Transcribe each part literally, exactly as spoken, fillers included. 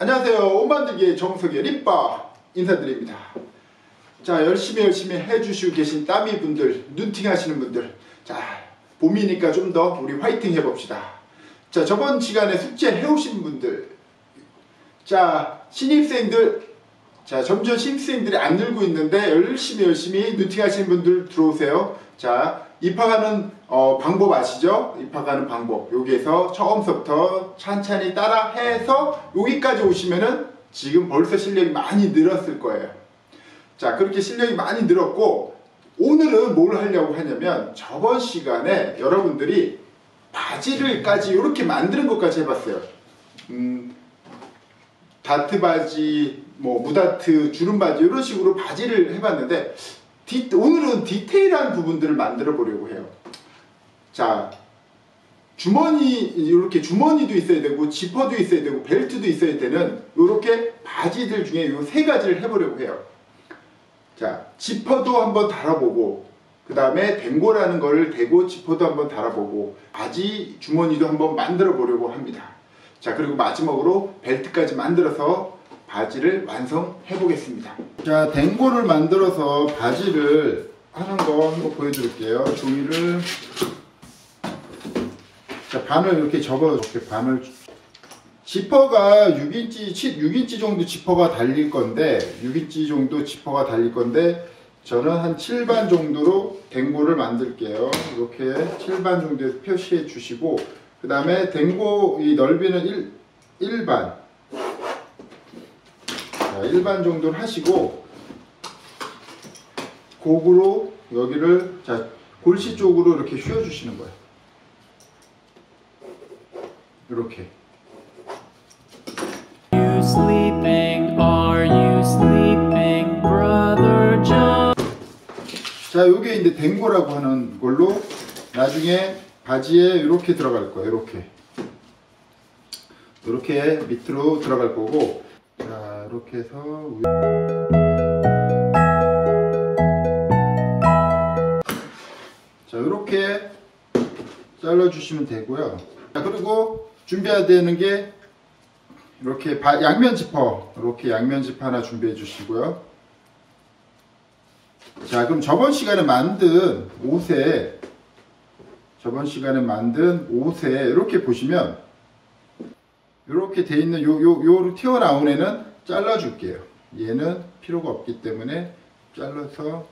안녕하세요. 옷 만들기의 정석이 린빠 인사드립니다. 자, 열심히 열심히 해주시고 계신 따미 분들, 눈팅 하시는 분들, 자, 봄이니까 좀 더 우리 화이팅 해봅시다. 자, 저번 시간에 숙제 해오신 분들, 자, 신입생들, 자, 점점 신입생들이 안 늘고 있는데 열심히 열심히 눈팅 하시는 분들 들어오세요. 자, 입학하는 어, 방법 아시죠? 입학하는 방법. 여기에서 처음서부터 찬찬히 따라 해서 여기까지 오시면은 지금 벌써 실력이 많이 늘었을 거예요. 자, 그렇게 실력이 많이 늘었고, 오늘은 뭘 하려고 하냐면, 저번 시간에 여러분들이 바지를까지 이렇게 만드는 것까지 해봤어요. 음, 다트 바지, 뭐, 무다트, 주름 바지, 이런 식으로 바지를 해봤는데, 디, 오늘은 디테일한 부분들을 만들어 보려고 해요. 자, 주머니, 이렇게 주머니도 있어야 되고, 지퍼도 있어야 되고, 벨트도 있어야 되는, 이렇게 바지들 중에 이 세 가지를 해보려고 해요. 자, 지퍼도 한번 달아보고, 그 다음에 댕고라는 거를 대고 지퍼도 한번 달아보고, 바지 주머니도 한번 만들어 보려고 합니다. 자, 그리고 마지막으로 벨트까지 만들어서 바지를 완성해 보겠습니다. 자, 댕고를 만들어서 바지를 하는 거 한번 보여드릴게요. 종이를, 자, 반을 이렇게 접어서 이렇게 반을, 지퍼가 육 인치, 칠, 육 인치 정도 지퍼가 달릴 건데, 육 인치 정도 지퍼가 달릴 건데, 저는 한 칠 반 정도로 댕고를 만들게요. 이렇게 칠 반 정도에서 표시해 주시고, 그 다음에 댕고 이 넓이는 일, 일 반. 자, 일 반 정도를 하시고, 고구로 여기를, 자, 골시 쪽으로 이렇게 휘어 주시는 거예요. 이렇게. Sleeping, are you sleeping, brother John? 자, 요게 이제 댕고라고 하는 걸로 나중에 바지에 이렇게 들어갈 거예요. 이렇게 이렇게 밑으로 들어갈 거고, 자, 이렇게 해서 위... 자, 이렇게 잘라주시면 되고요. 자, 그리고 준비해야 되는 게 이렇게 바, 양면 지퍼, 이렇게 양면 지퍼 하나 준비해 주시고요. 자, 그럼 저번 시간에 만든 옷에, 저번 시간에 만든 옷에 이렇게 보시면 이렇게 돼 있는 요, 요, 요 튀어나온 애는 잘라 줄게요. 얘는 필요가 없기 때문에 잘라서,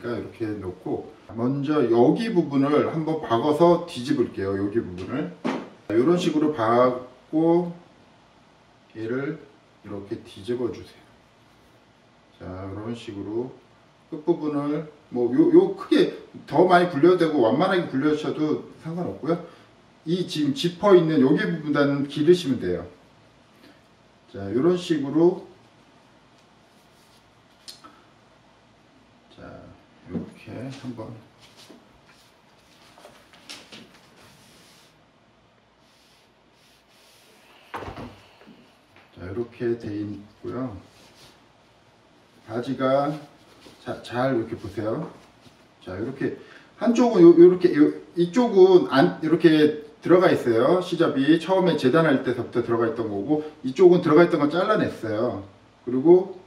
이렇게 놓고, 먼저 여기 부분을 한번 박아서 뒤집을게요. 여기 부분을 이런 식으로 박고 얘를 이렇게 뒤집어 주세요. 자, 이런 식으로 끝부분을 뭐 요, 요 크게 더 많이 굴려도 되고 완만하게 굴려주셔도 상관없고요. 이 지금 지퍼 있는 여기 부분은 기르시면 돼요. 자, 이런 식으로, 자, 이렇게 한번, 자, 이렇게 돼 있고요. 바지가 자, 잘 이렇게 보세요. 자, 이렇게 한쪽은 요, 요렇게 요, 이쪽은 안 이렇게 들어가 있어요. 시접이 처음에 재단할 때서부터 들어가 있던 거고, 이쪽은 들어가 있던 거 잘라냈어요. 그리고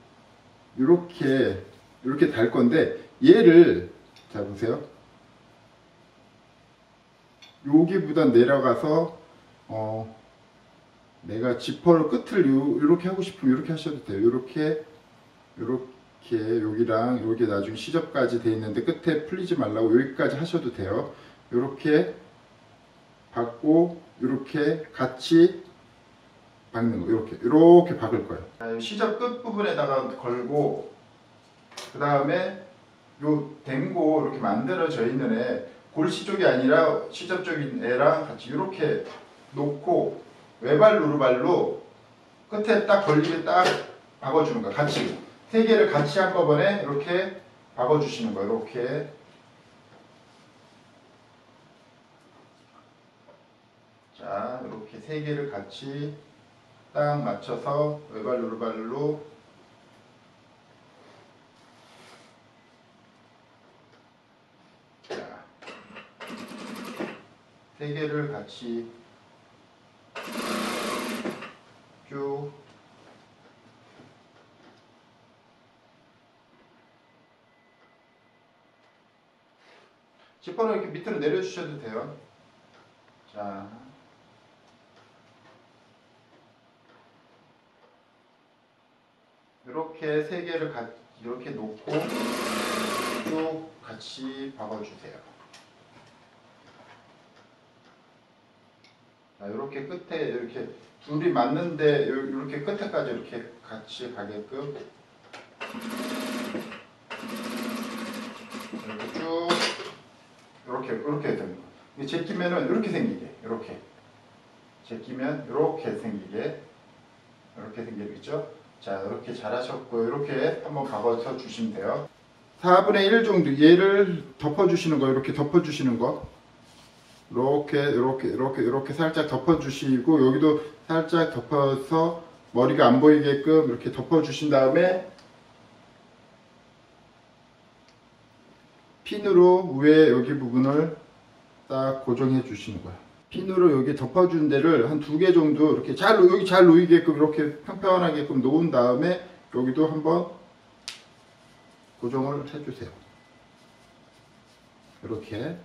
이렇게 이렇게 달 건데, 얘를, 자, 보세요. 여기보다 내려가서, 어, 내가 지퍼를 끝을 요, 이렇게 하고 싶으면 이렇게 하셔도 돼요. 이렇게, 이렇게, 여기랑, 여기 나중에 시접까지 돼 있는데 끝에 풀리지 말라고 여기까지 하셔도 돼요. 이렇게 박고, 이렇게 같이 박는 거, 이렇게, 이렇게 박을 거예요. 시접 끝부분에다가 걸고, 그 다음에 요 댕고 이렇게 만들어져 있는 애, 골시 쪽이 아니라 시접 쪽인 애랑 같이 이렇게 놓고, 외발 누르발로 끝에 딱 걸리게 딱 박아주는 거야. 같이 세 개를 같이 한꺼번에 이렇게 박아주시는 거야. 이렇게. 자, 이렇게 세 개를 같이 딱 맞춰서 외발 누르발로 세 개를 같이 쭉 지퍼를 이렇게 밑으로 내려주셔도 돼요. 자, 이렇게 세 개를 같이 이렇게 놓고 쭉 같이 박아주세요. 자, 이렇게 끝에 이렇게 둘이 맞는데 이렇게 끝에까지 이렇게 같이 가게끔 이렇게 쭉 이렇게 이렇게 해야 됩니다. 제 끼면은 이렇게 생기게, 이렇게 제 끼면 이렇게 생기게, 이렇게 생기겠죠? 자, 이렇게 잘 하셨고, 이렇게 한번 박아서 주시면 돼요. 사분의 일 정도 얘를 덮어주시는 거, 이렇게 덮어주시는 거, 이렇게 이렇게 이렇게 이렇게 살짝 덮어주시고, 여기도 살짝 덮어서 머리가 안 보이게끔 이렇게 덮어주신 다음에 핀으로 위에 여기 부분을 딱 고정해 주시는 거야. 핀으로 여기 덮어준 데를 한 두 개 정도 이렇게 잘, 여기 잘 놓이게끔 이렇게 평평하게끔 놓은 다음에 여기도 한번 고정을 해주세요. 이렇게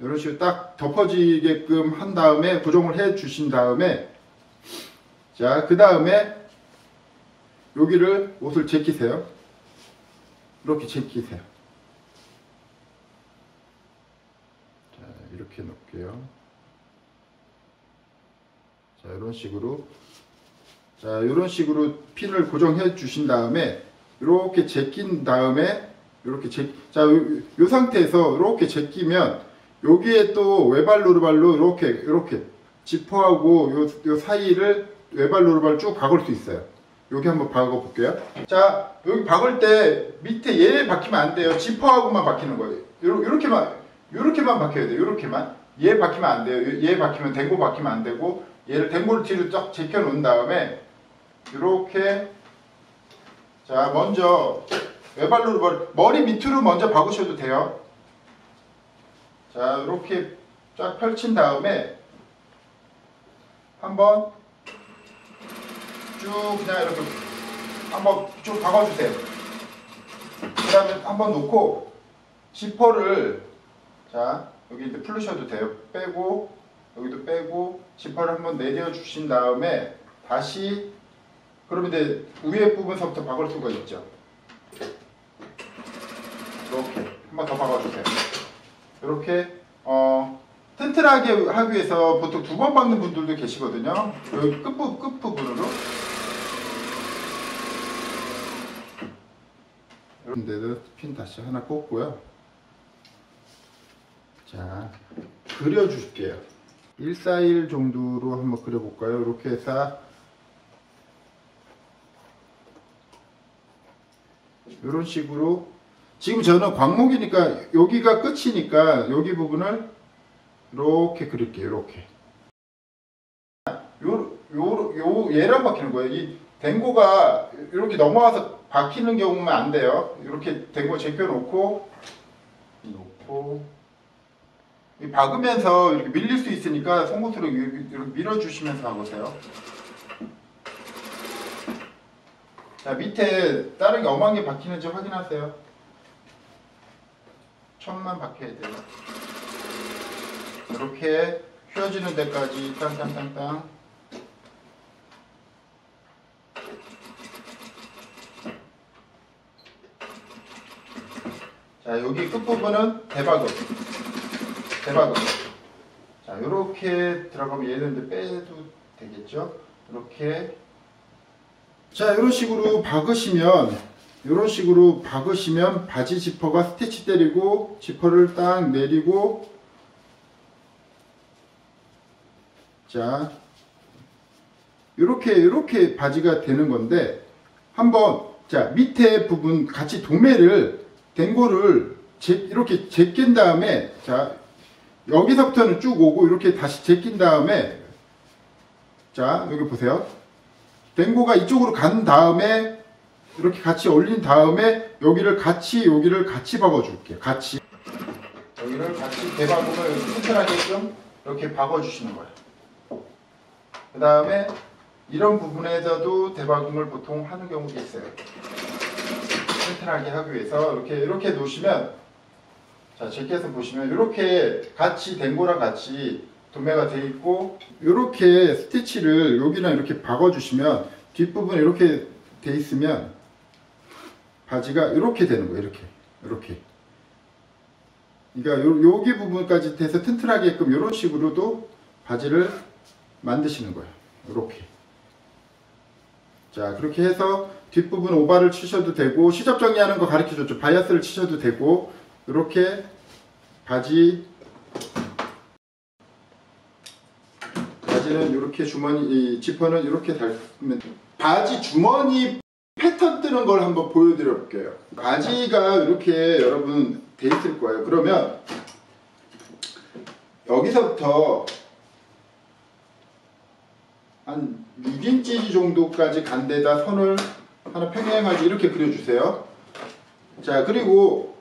이런 식으로 딱 덮어지게끔 한 다음에 고정을 해 주신 다음에, 자, 그 다음에 여기를 옷을 제끼세요. 이렇게 제끼세요. 자, 이렇게 놓을게요. 자, 이런 식으로, 자, 이런 식으로 핀을 고정해 주신 다음에 이렇게 제낀 다음에 이렇게 제, 자, 요, 요 상태에서 이렇게 제끼면 여기에 또 외발 노르발로 이렇게 이렇게 지퍼하고 요, 요 사이를 외발 노르발로 쭉 박을 수 있어요. 여기 한번 박아 볼게요. 자, 여기 박을 때 밑에 얘 박히면 안 돼요. 지퍼하고만 박히는 거예요. 요렇, 요렇게만 요렇게만 박혀야 돼요. 요렇게만. 얘 박히면 안 돼요. 얘 박히면 되고 박히면 안 되고. 얘를 댕골 뒤로 쫙 제껴 놓은 다음에 이렇게, 자, 먼저 외발로 머리, 머리 밑으로 먼저 박으셔도 돼요. 자, 이렇게 쫙 펼친 다음에 한번 쭉 그냥 이렇게 한번 쭉 박아주세요. 그 다음에 한번 놓고 지퍼를, 자, 여기 이제 풀으셔도 돼요. 빼고 여기도 빼고 지퍼를 한번 내려주신 다음에 다시, 그러면 이제 위에 부분서부터 박을 수가 있죠. 이렇게 한번 더 박아주세요. 이렇게 어, 튼튼하게 하기 위해서 보통 두 번 박는 분들도 계시거든요. 여기 끝부, 끝부분으로 이런 데도 핀 다시 하나 꽂고요. 자, 그려줄게요. 일, 사, 일 정도로 한번 그려볼까요? 이렇게 해서 이런 식으로, 지금 저는 광목이니까 여기가 끝이니까 여기 부분을 이렇게 그릴게요. 이렇게 요, 요, 요 얘랑 박히는 거예요. 이 댕고가 이렇게 넘어와서 박히는 경우면 안 돼요. 이렇게 댕고 제껴 놓고 놓고 박으면서 이렇게 밀릴 수 있으니까 송곳으로 이렇게 밀어주시면서 박으세요. 자, 밑에 다른 게 엄한 게 박히는지 확인하세요. 천만 박혀야 돼요. 이렇게 휘어지는 데까지 땅땅땅땅. 자, 여기 끝부분은 대박으로. 대박으로. 자, 요렇게 들어가면 얘는 이제 빼도 되겠죠? 이렇게. 자, 요런 식으로 박으시면, 요런 식으로 박으시면 바지 지퍼가 스티치 때리고, 지퍼를 딱 내리고, 자, 요렇게, 요렇게 바지가 되는 건데, 한번, 자, 밑에 부분 같이 도매를, 댕고를 제, 이렇게 제낀 다음에, 자, 여기서부터는 쭉 오고 이렇게 다시 제낀 다음에, 자, 여기 보세요. 댕고가 이쪽으로 간 다음에 이렇게 같이 올린 다음에 여기를 같이 여기를 같이 박아줄게. 같이 여기를 같이 대박으로 튼튼하게 좀 이렇게 박아주시는 거예요. 그 다음에 이런 부분에서도 대박음을 보통 하는 경우도 있어요. 튼튼하게 하기 위해서 이렇게 이렇게 놓으시면, 자, 제께서 보시면 이렇게 같이 댕고랑 같이 도매가 돼 있고, 이렇게 스티치를 여기랑 이렇게 박아주시면 뒷부분에 이렇게 돼 있으면 바지가 이렇게 되는 거예요. 이렇게 이렇게. 그러니까 요, 여기 부분까지 돼서 튼튼하게끔 이런 식으로도 바지를 만드시는 거예요. 이렇게. 자, 그렇게 해서 뒷부분 오바를 치셔도 되고, 시접 정리하는 거 가르쳐줬죠. 바이아스를 치셔도 되고, 이렇게 바지 바지는 이렇게 주머니, 이 지퍼는 이렇게 달면 돼요. 바지 주머니 패턴 뜨는 걸 한번 보여드려 볼게요. 바지가 이렇게 여러분 돼 있을 거예요. 그러면 여기서부터 한 육 인치 정도까지 간 데다 선을 하나 평행하게 이렇게 그려주세요. 자, 그리고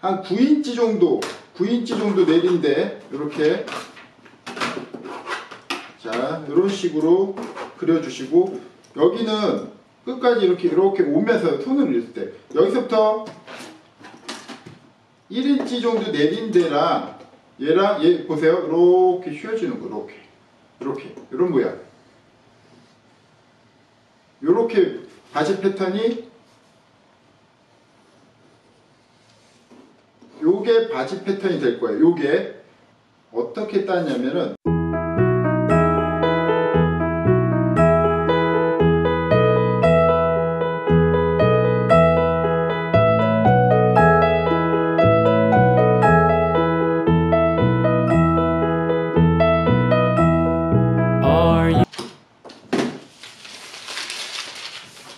한 구 인치 정도, 구 인치 정도 내린데 이렇게, 자, 이런 식으로 그려주시고, 여기는 끝까지 이렇게 이렇게 오면서 손을 잃을 때, 여기서부터 일 인치 정도 내린 데랑 얘랑 얘 보세요. 이렇게 휘어지는 거, 이렇게. 이렇게 이런 모양, 이렇게 바지 패턴이, 요게 바지 패턴이 될 거예요. 요게 어떻게 따냐면은,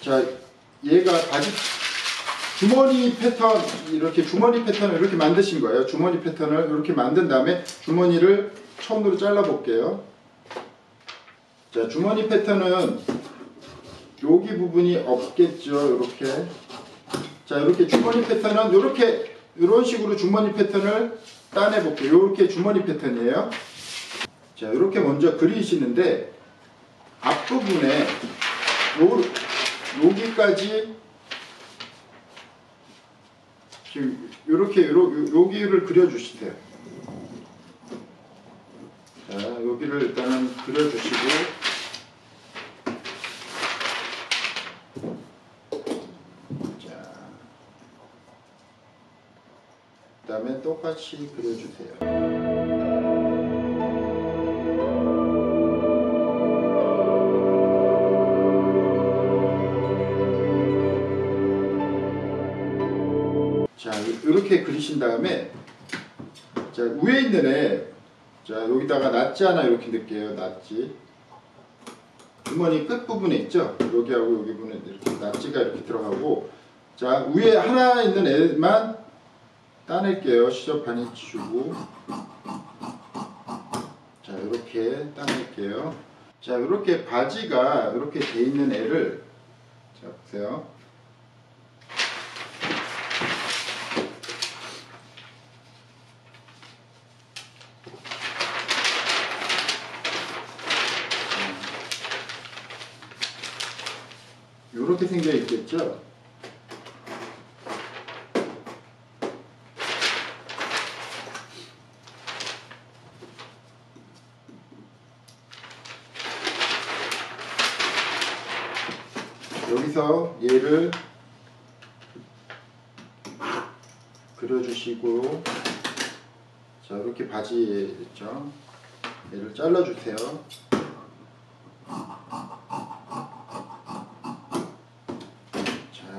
자, 얘가 바지 주머니 패턴, 이렇게 주머니 패턴을 이렇게 만드신 거예요. 주머니 패턴을 이렇게 만든 다음에 주머니를 처음으로 잘라 볼게요. 자, 주머니 패턴은 여기 부분이 없겠죠. 이렇게. 자, 이렇게 주머니 패턴은 이렇게 이런 식으로 주머니 패턴을 따내 볼게요. 이렇게 주머니 패턴이에요. 자, 이렇게 먼저 그리시는데 앞부분에 요 여기까지 지금 이렇게 여기를 그려주시대요. 자, 여기를 일단은 그려주시고, 자, 그다음에 똑같이 그려주세요. 자, 이렇게 그리신 다음에, 자, 위에 있는 애, 자, 여기다가 낫지 하나 이렇게 넣을게요. 낫지. 주머니 끝부분에 있죠? 여기하고 여기 부분에 이렇게 낫지가 이렇게 들어가고, 자, 위에 하나 있는 애만 따낼게요. 시접 반 인치 주고. 자, 이렇게 따낼게요. 자, 이렇게 바지가 이렇게 돼 있는 애를, 자, 보세요. 이렇게 생겨 있겠죠? 여기서 얘를 그려주시고, 자, 이렇게 바지 있죠? 얘를 잘라주세요.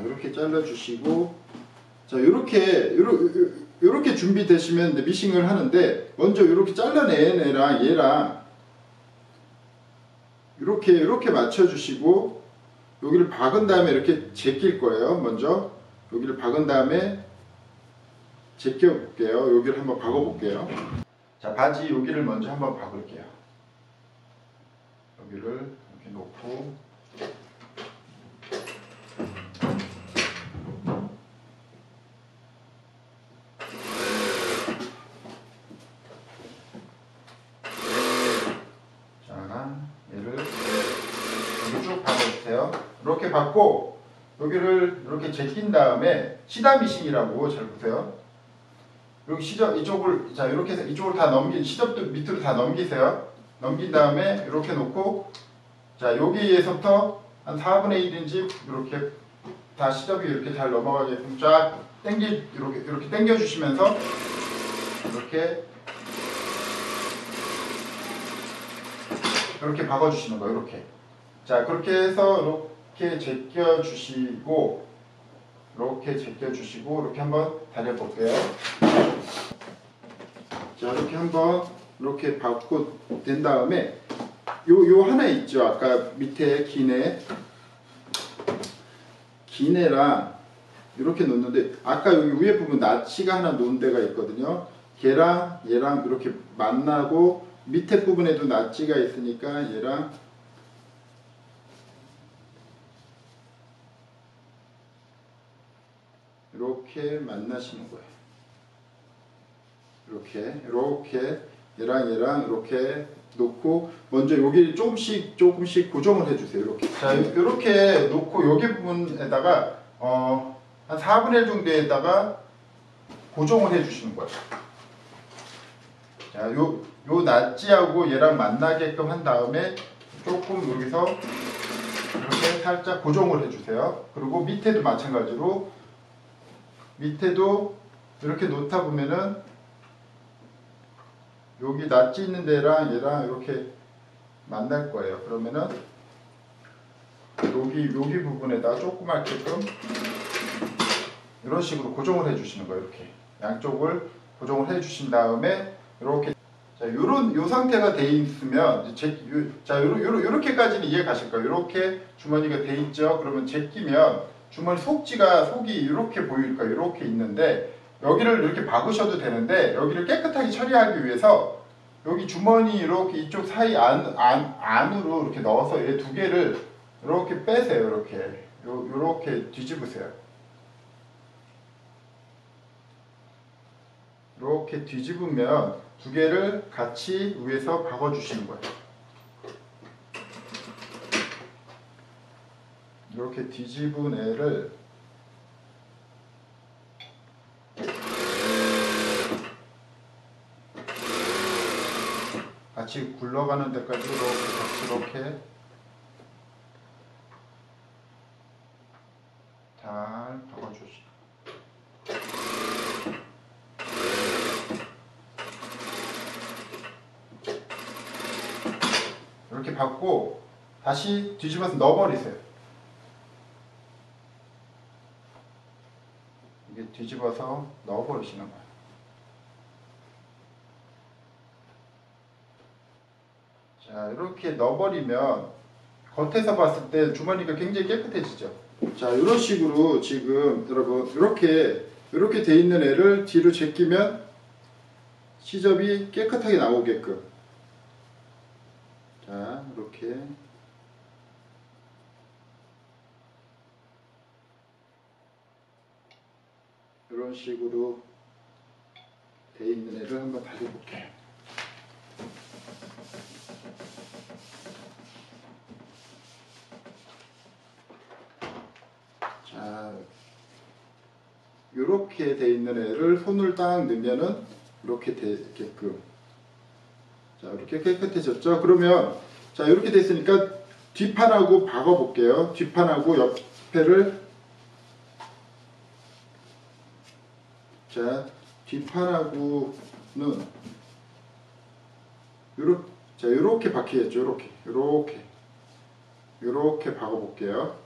이렇게 잘라주시고, 자, 요렇게 요렇게 준비되시면 미싱을 하는데, 먼저 요렇게 잘라낸 애랑 얘랑 요렇게 요렇게 맞춰주시고, 여기를 박은 다음에 이렇게 제낄 거예요. 먼저 여기를 박은 다음에 제껴 볼게요. 여기를 한번 박아 볼게요. 자, 바지 여기를 먼저 한번 박을게요. 여기를 이렇게 놓고, 이렇게 쭉 박아주세요. 이렇게 박고 여기를 이렇게 제낀 다음에 시다 미싱이라고 잘 보세요. 여기 시접 이쪽을 자 이렇게 해서 이쪽을 다 넘긴 시접도 밑으로 다 넘기세요. 넘긴 다음에 이렇게 놓고 자 여기에서부터 한 사분의 일인지 이렇게 다 시접이 이렇게 잘 넘어가게끔 쫙 당기 이렇게 이렇게 당겨 주시면서 이렇게 이렇게 박아 주시는 거예요. 이렇게 자 그렇게 해서 이렇게 제껴 주시고. 이렇게 제껴주시고 이렇게 한번 다려볼게요. 자 이렇게 한번 이렇게 박고 된 다음에 요, 요 하나 있죠. 아까 밑에 기내 기내랑 이렇게 놓는데 아까 여기 위에 부분 나치가 하나 놓은 데가 있거든요. 걔랑 얘랑 이렇게 만나고 밑에 부분에도 나치가 있으니까 얘랑 이렇게 만나시는 거예요. 이렇게 이렇게 얘랑 얘랑 이렇게 놓고 먼저 여기 조금씩 조금씩 고정을 해주세요. 이렇게 자 이렇게 놓고 여기 부분에다가 어 한 사분의 일 정도에다가 고정을 해주시는 거예요. 자 요 요 낫지하고 얘랑 만나게끔 한 다음에 조금 여기서 이렇게 살짝 고정을 해주세요. 그리고 밑에도 마찬가지로. 밑에도 이렇게 놓다 보면은 여기 낫지 있는 데랑 얘랑 이렇게 만날 거예요. 그러면은 여기 여기 부분에다 조그맣게끔 이런 식으로 고정을 해주시는 거예요. 이렇게 양쪽을 고정을 해주신 다음에 이렇게 자 요런 요 상태가 돼 있으면 제, 요, 자 요런 요런 요렇게까지는 이해 가실 거예요. 이렇게 주머니가 돼 있죠. 그러면 제끼면 주머니 속지가 속이 이렇게 보일까 이렇게 있는데 여기를 이렇게 박으셔도 되는데 여기를 깨끗하게 처리하기 위해서 여기 주머니 이렇게 이쪽 사이 안, 안, 안으로 이렇게 넣어서 얘 두 개를 이렇게 빼세요. 이렇게 요, 요렇게 뒤집으세요. 이렇게 뒤집으면 두 개를 같이 위에서 박아주시는 거예요. 이렇게 뒤집은 애를 같이 굴러가는 데까지 이렇게 같이 이렇게 잘 박아주시고 이렇게 박고 다시 뒤집어서 넣어버리세요. 뒤집어서 넣어버리시는 거예요. 자 이렇게 넣어버리면 겉에서 봤을 때 주머니가 굉장히 깨끗해지죠. 자 이런 식으로 지금 여러분 이렇게 이렇게 돼 있는 애를 뒤로 제끼면 시접이 깨끗하게 나오게끔 자 이렇게 이런 식으로 돼 있는 애를 한번 다려볼게요. 자, 이렇게 돼 있는 애를 손을 딱 넣으면은 이렇게 되게끔. 자, 이렇게 깨끗해졌죠? 그러면 자 이렇게 됐으니까 뒷판하고 박아볼게요. 뒷판하고 옆에를 자, 뒷판하고는 요렇게, 자, 요렇게 박혀야죠. 요렇게, 요렇게, 요렇게 박아볼게요.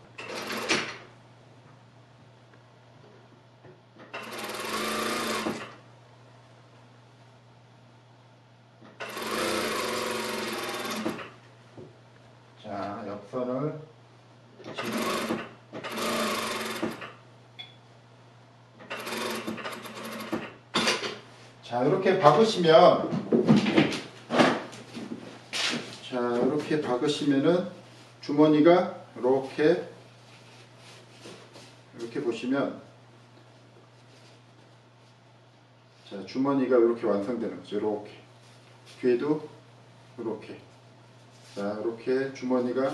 자, 옆선을 자 이렇게 박으시면 자 이렇게 박으시면은 주머니가 이렇게 이렇게 보시면 자 주머니가 이렇게 완성되는 거죠. 이렇게 뒤에도 이렇게 자 이렇게 주머니가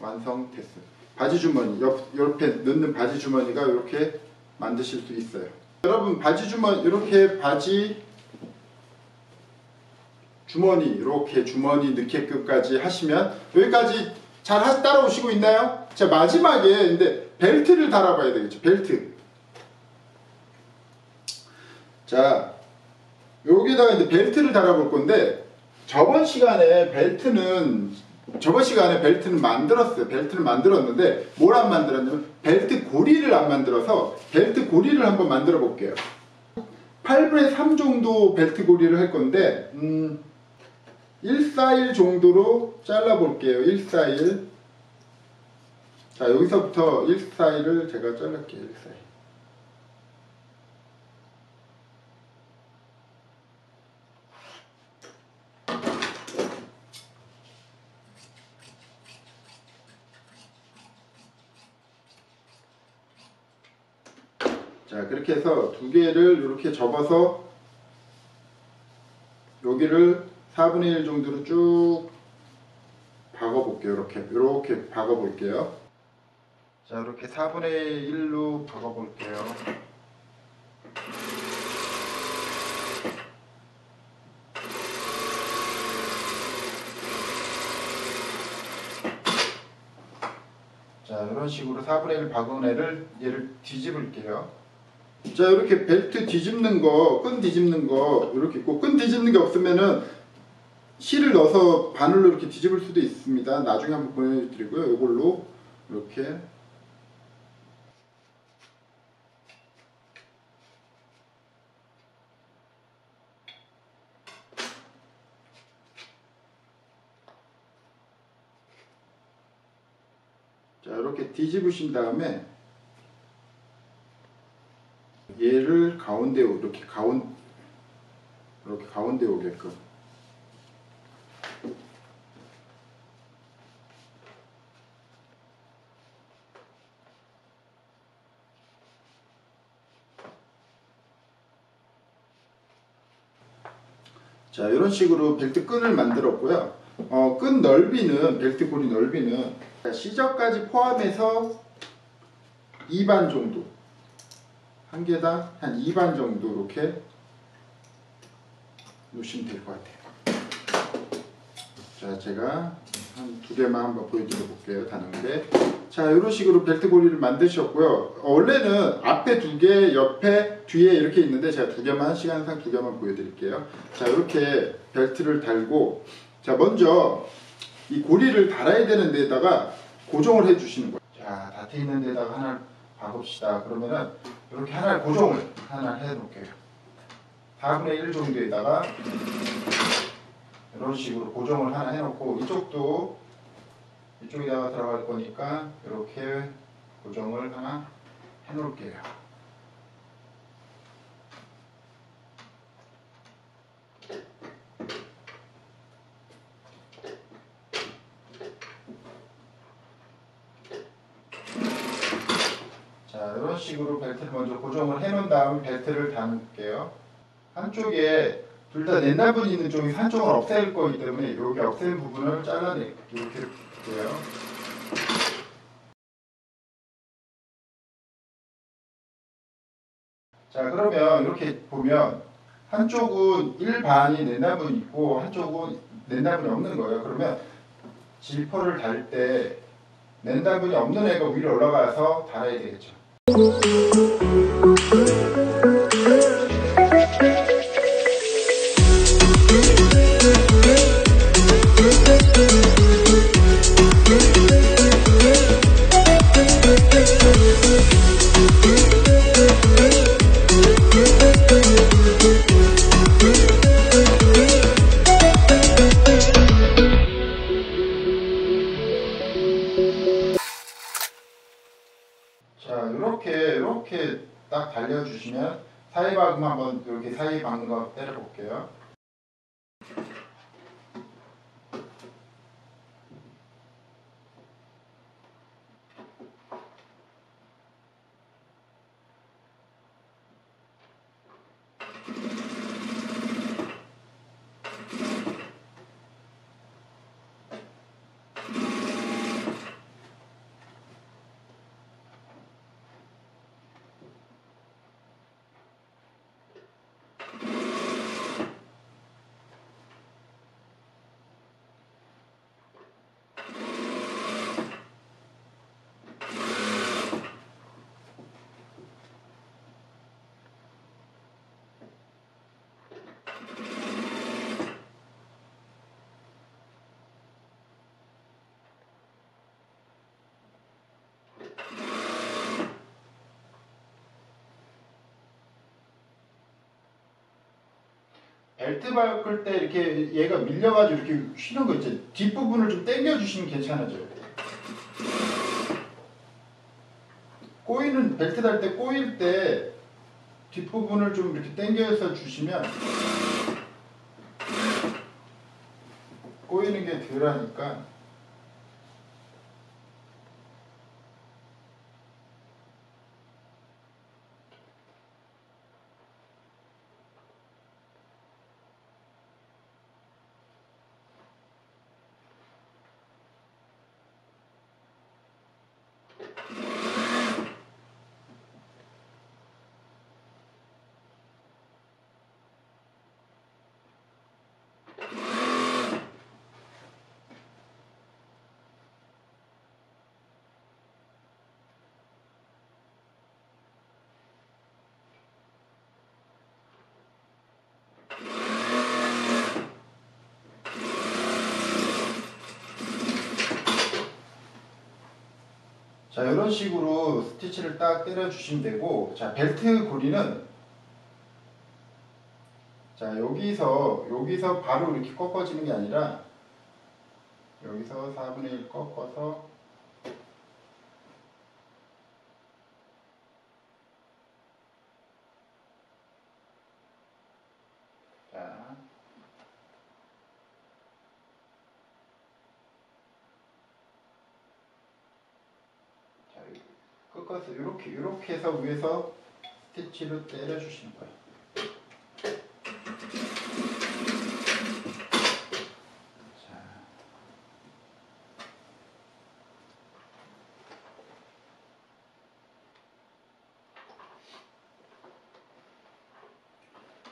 완성됐어요. 바지 주머니, 옆, 옆에 넣는 바지 주머니가 이렇게 만드실 수 있어요. 여러분, 바지 주머니, 이렇게 바지 주머니, 이렇게 주머니 넣게끔까지 하시면, 여기까지 잘 따라오시고 있나요? 자, 마지막에 근데 벨트를 달아봐야 되겠죠. 벨트. 자, 여기다가 이제 벨트를 달아볼 건데, 저번 시간에 벨트는 저번 시간에 벨트는 만들었어요. 벨트를 만들었는데 뭘 안 만들었냐면 벨트 고리를 안 만들어서 벨트 고리를 한번 만들어 볼게요. 팔분의 삼 정도 벨트 고리를 할 건데 음, 일, 사, 일 정도로 잘라 볼게요. 일, 사, 일. 자, 여기서부터 일, 사, 일을 제가 잘랄게요. 일, 사, 일. 자, 그렇게 해서 두 개를 이렇게 접어서 여기를 사분의 일 정도로 쭉 박아 볼게요. 이렇게 이렇게 박아 볼게요. 자, 이렇게 사분의 일로 박아 볼게요. 자, 이런 식으로 사분의 일 박은 애를 얘를 뒤집을게요. 자, 이렇게 벨트 뒤집는 거, 끈 뒤집는 거 이렇게 있고, 끈 뒤집는 게 없으면은 실을 넣어서 바늘로 이렇게 뒤집을 수도 있습니다. 나중에 한번 보여드리고요. 이걸로 이렇게 자, 이렇게 뒤집으신 다음에 얘를 가운데 이렇게 가운 이렇게 가운데 오게끔. 자, 이런 식으로 벨트 끈을 만들었고요. 어, 끈 넓이는 벨트 고리 넓이는 시접까지 포함해서 이 반 정도. 한 개당 한 이 반 정도 이렇게 놓으시면 될 것 같아요. 자, 제가 한 두 개만 한번 보여드려 볼게요. 다른 게. 자, 이런 식으로 벨트 고리를 만드셨고요. 원래는 앞에 두 개, 옆에, 뒤에 이렇게 있는데 제가 두 개만, 시간상 두 개만 보여드릴게요. 자, 이렇게 벨트를 달고, 자, 먼저 이 고리를 달아야 되는 데다가 고정을 해주시는 거예요. 자, 다 돼 있는 데다가 하나를 박읍시다. 그러면은 이렇게 하나를 고정을 하나 해놓을게요. 사분의 일 정도에다가 이런 식으로 고정을 하나 해놓고, 이쪽도 이쪽에다가 들어갈 거니까 이렇게 고정을 하나 해놓을게요. 이런 식으로 벨트를 먼저 고정을 해 놓은 다음 벨트를 담을게요. 한쪽에 둘 다 옛날 분이 있는 쪽이 한쪽을 없앨 거기 때문에 여기 없앤 부분을 잘라내 이렇게 볼게요. 자, 그러면 이렇게 보면 한쪽은 일 반이 옛날 분이 있고 한쪽은 옛날 분이 없는 거예요. 그러면 지퍼를 달 때 옛날 분이 없는 애가 위로 올라가서 달아야 되겠죠. 딱 달려주시면 사이박음 한번 이렇게 사이박음 거 때려볼게요. 벨트 밟을 때 이렇게 얘가 밀려가지고 이렇게 쉬는 거 있죠. 뒷부분을 좀 당겨주시면 괜찮아져요. 꼬이는 벨트 달 때 꼬일 때 뒷부분을 좀 이렇게 당겨서 주시면 꼬이는 게 덜 하니까 자, 이런 식으로 스티치를 딱 때려주시면 되고, 자, 벨트 고리는, 자, 여기서, 여기서 바로 이렇게 꺾어지는 게 아니라, 여기서 사분의 일 꺾어서, 꺾어서 이렇게 이렇게 해서 위에서 스티치로 때려주시는 거예요. 자,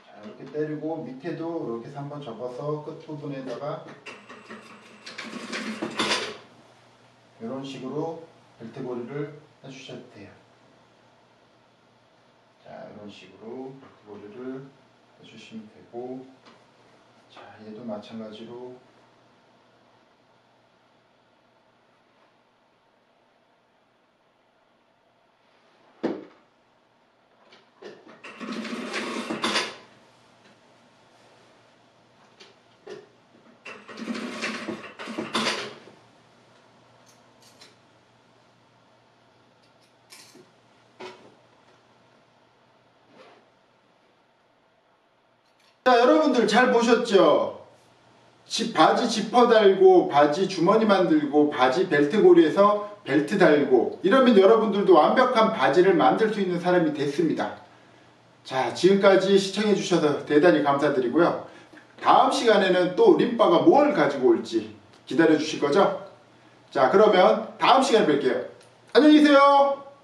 자 이렇게 때리고 밑에도 이렇게 해서 한번 접어서 끝 부분에다가 이런 식으로 벨트 고리를 해주셔도 돼요. 자, 이런 식으로 고리를 해주시면 되고, 자, 얘도 마찬가지로 자, 여러분들 잘 보셨죠? 지, 바지 지퍼 달고, 바지 주머니 만들고, 바지 벨트 고리에서 벨트 달고, 이러면 여러분들도 완벽한 바지를 만들 수 있는 사람이 됐습니다. 자, 지금까지 시청해 주셔서 대단히 감사드리고요. 다음 시간에는 또 린빠가 뭘 가지고 올지 기다려 주실 거죠? 자, 그러면 다음 시간에 뵐게요. 안녕히 계세요.